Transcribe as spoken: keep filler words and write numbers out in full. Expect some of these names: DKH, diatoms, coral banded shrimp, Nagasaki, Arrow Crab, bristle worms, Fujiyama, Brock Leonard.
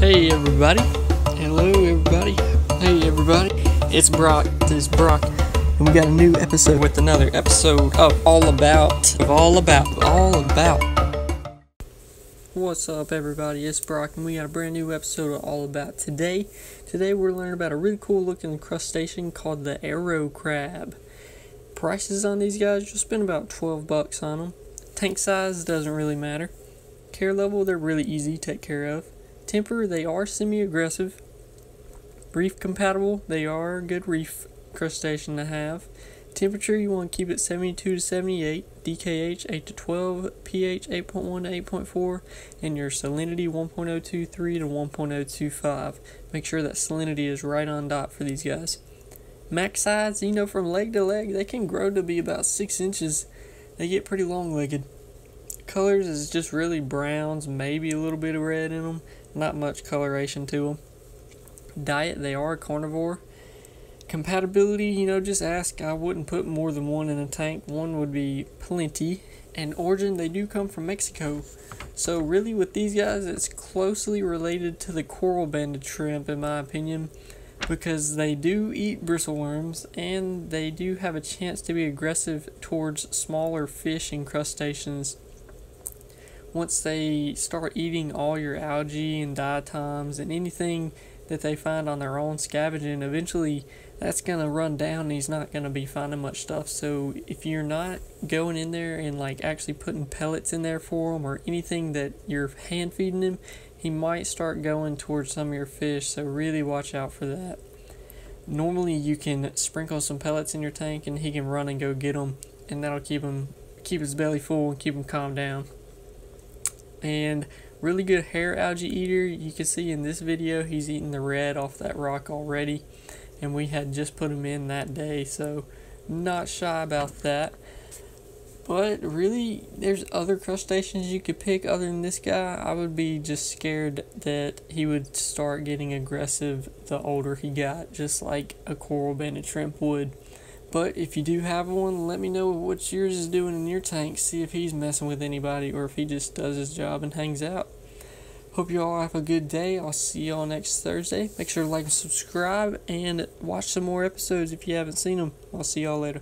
Hey everybody, hello everybody, hey everybody, it's Brock, it's Brock, and we got a new episode with another episode of All About, of All About, All About. What's up everybody, it's Brock, and we got a brand new episode of All About today. Today we're learning about a really cool looking crustacean called the Arrow Crab. Prices on these guys just been about twelve bucks on them. Tank size doesn't really matter. Care level, they're really easy to take care of. Temper, they are semi-aggressive. Reef compatible, they are a good reef crustacean to have. Temperature, you want to keep it seventy-two to seventy-eight, D K H eight to twelve, pH eight point one to eight point four, and your salinity one point zero two three to one point zero two five. Make sure that salinity is right on dot for these guys. Max size, you know, from leg to leg, they can grow to be about six inches. They get pretty long-legged. Colors is just really browns, maybe a little bit of red in them, not much coloration to them. Diet, they are a carnivore. Compatibility, you know, just ask. I wouldn't put more than one in a tank. One would be plenty. And origin, they do come from Mexico. So really with these guys, it's closely related to the coral banded shrimp in my opinion, because they do eat bristleworms and they do have a chance to be aggressive towards smaller fish and crustaceans. Once they start eating all your algae and diatoms and anything that they find on their own scavenging, eventually that's going to run down and he's not going to be finding much stuff. So if you're not going in there and like actually putting pellets in there for him or anything that you're hand feeding him, he might start going towards some of your fish, so really watch out for that. Normally you can sprinkle some pellets in your tank and he can run and go get them, and that'll keep him keep his belly full and keep him calm down. And really good hair algae eater. You can see in this video he's eating the red off that rock already, and we had just put him in that day, so not shy about that. But really, there's other crustaceans you could pick other than this guy. I would be just scared that he would start getting aggressive the older he got, just like a coral banded shrimp would. But if you do have one, let me know what yours is doing in your tank. See if he's messing with anybody or if he just does his job and hangs out. Hope you all have a good day. I'll see y'all next Thursday. Make sure to like and subscribe and watch some more episodes if you haven't seen them. I'll see y'all later.